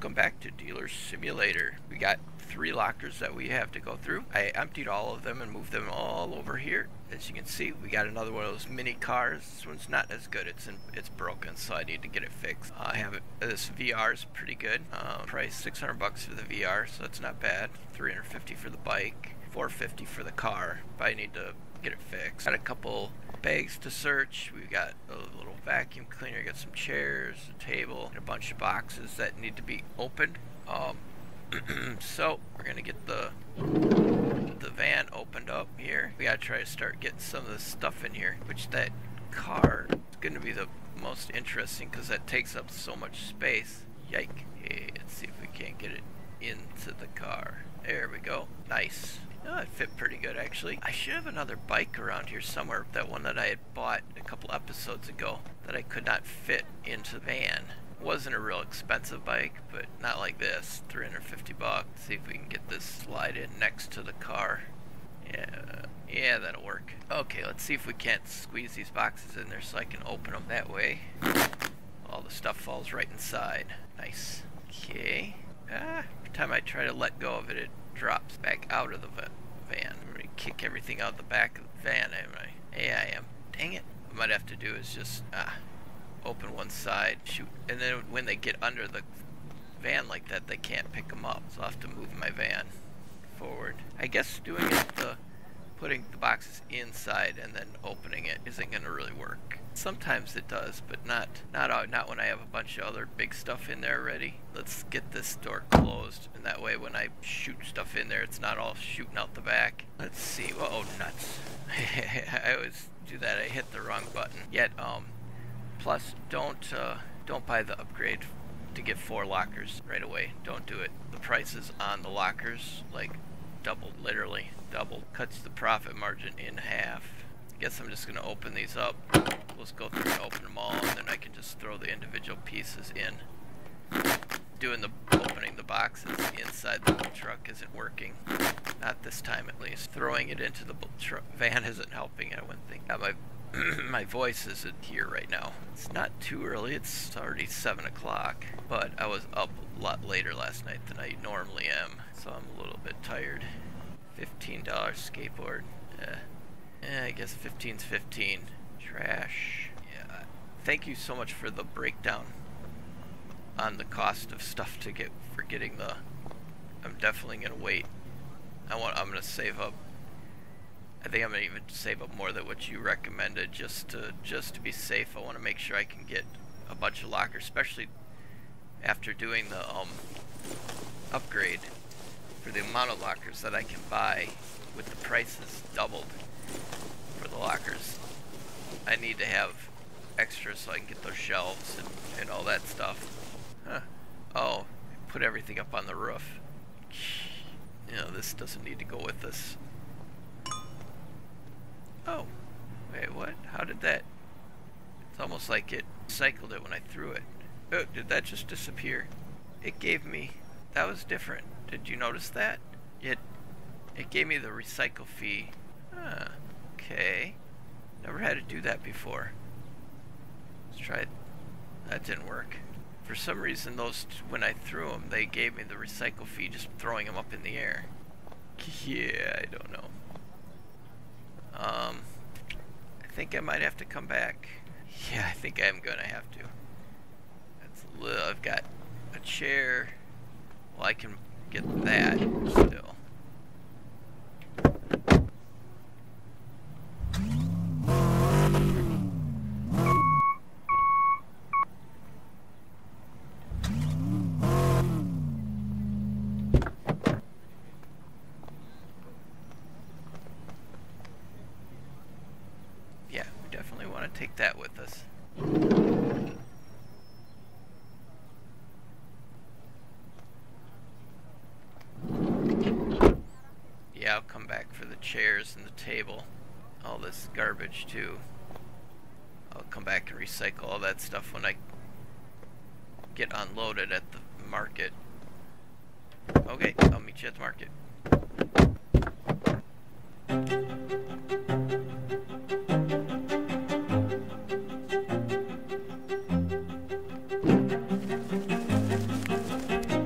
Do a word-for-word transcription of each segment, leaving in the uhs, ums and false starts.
Welcome back to Dealer Simulator. We got three lockers that we have to go through. I emptied all of them and moved them all over here. As you can see, we got another one of those mini cars. This one's not as good. It's in, it's broken, so I need to get it fixed. Uh, I have it, this V R is pretty good. Um, price six hundred bucks for the V R, so that's not bad. three hundred fifty for the bike, four fifty for the car. But I need to get it fixed. Got a couple bags to search. We've got a little vacuum cleaner, got some chairs, a table, and a bunch of boxes that need to be opened. Um, so we're gonna get the the van opened up here. We gotta try to start getting some of this stuff in here, which that car is gonna be the most interesting because that takes up so much space. Yike. Hey, let's see if we can't get it into the car. There we go. Nice. No, it fit pretty good actually. I should have another bike around here somewhere. That one that I had bought a couple episodes ago that I could not fit into the van. Wasn't a real expensive bike, but not like this. three hundred fifty bucks. Let's see if we can get this slide in next to the car. Yeah, yeah, that'll work. Okay, let's see if we can't squeeze these boxes in there so I can open them that way. All the stuff falls right inside. Nice. Okay. Ah, every time I try to let go of it, it drops back out of the van. I'm gonna kick everything out the back of the van, am I? Yeah, I am. Dang it. What I might have to do is just ah, open one side, shoot, and then when they get under the van like that, they can't pick them up. So I'll have to move my van forward. I guess doing it, the putting the boxes inside and then opening it isn't gonna really work. Sometimes it does, but not not not when I have a bunch of other big stuff in there already. Let's get this door closed, and that way when I shoot stuff in there, it's not all shooting out the back. Let's see. Oh, nuts! I always do that. I hit the wrong button. Yet, um, plus don't uh, don't buy the upgrade to get four lockers right away. Don't do it. The prices on the lockers like doubled, literally doubled. Cuts the profit margin in half. Guess I'm just gonna open these up. Let's go through and open them all, and then I can just throw the individual pieces in. Doing the opening the boxes inside the truck isn't working. Not this time, at least. Throwing it into the truck van isn't helping. I wouldn't think. Yeah, my my voice isn't here right now. It's not too early. It's already seven o'clock. But I was up a lot later last night than I normally am, so I'm a little bit tired. Fifteen dollar skateboard. Eh. Eh, I guess fifteen's fifteen. Trash. Yeah. Thank you so much for the breakdown on the cost of stuff to get for getting the. I'm definitely gonna wait. I want. I'm gonna save up. I think I'm gonna even save up more than what you recommended, just to just to be safe. I want to make sure I can get a bunch of lockers, especially after doing the um upgrade for the amount of lockers that I can buy with the prices doubled for the lockers. I need to have extra so I can get those shelves and, and all that stuff. Huh. Oh, put everything up on the roof. You know, this doesn't need to go with this. Oh, wait, what? How did that? It's almost like it cycled it when I threw it. Oh, did that just disappear? It gave me, that was different. Did you notice that? It, it gave me the recycle fee. Huh, okay. Never had to do that before. Let's try it. That didn't work. For some reason, those t when I threw them, they gave me the recycle fee just throwing them up in the air. Yeah, I don't know. Um, I think I might have to come back. Yeah, I think I'm gonna have to. That's a little, I've got a chair. Well, I can get that still. Take that with us. Yeah, I'll come back for the chairs and the table. All this garbage too. I'll come back and recycle all that stuff when I get unloaded at the market. Okay, I'll meet you at the market. Thank you.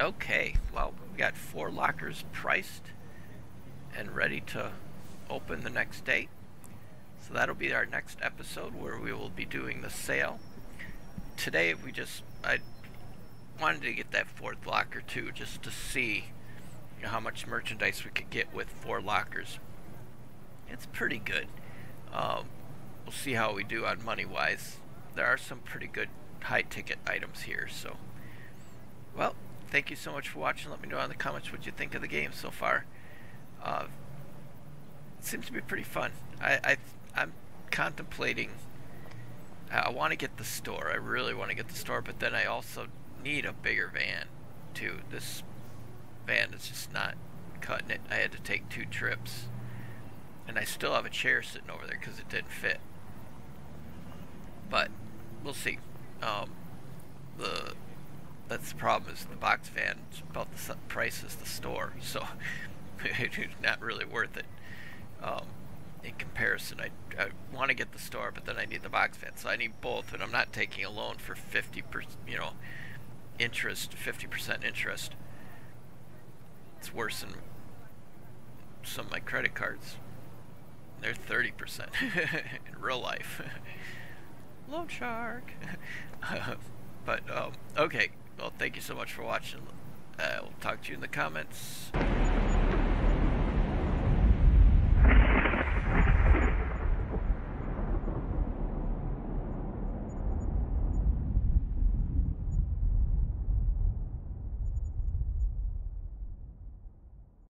Okay, well, we got four lockers priced and ready to open the next day. So that'll be our next episode where we will be doing the sale. Today we just, I wanted to get that fourth locker too, just to see, you know, how much merchandise we could get with four lockers. It's pretty good. Um, we'll see how we do on money-wise. There are some pretty good high-ticket items here, so, well, thank you so much for watching. Let me know in the comments what you think of the game so far. Uh, it seems to be pretty fun. I, I, I'm contemplating, I want to get the store. I really want to get the store, but then I also need a bigger van too. This van is just not cutting it. I had to take two trips, and I still have a chair sitting over there because it didn't fit. But we'll see. Um, the That's the problem, is the box van is about the price as the store, so it's not really worth it. Um, in comparison, I, I want to get the store, but then I need the box van, so I need both, and I'm not taking a loan for fifty percent, you know, interest, fifty percent interest. It's worse than some of my credit cards. They're thirty percent in real life. Loan shark. uh, but, um, okay. Well, thank you so much for watching. I uh, will talk to you in the comments.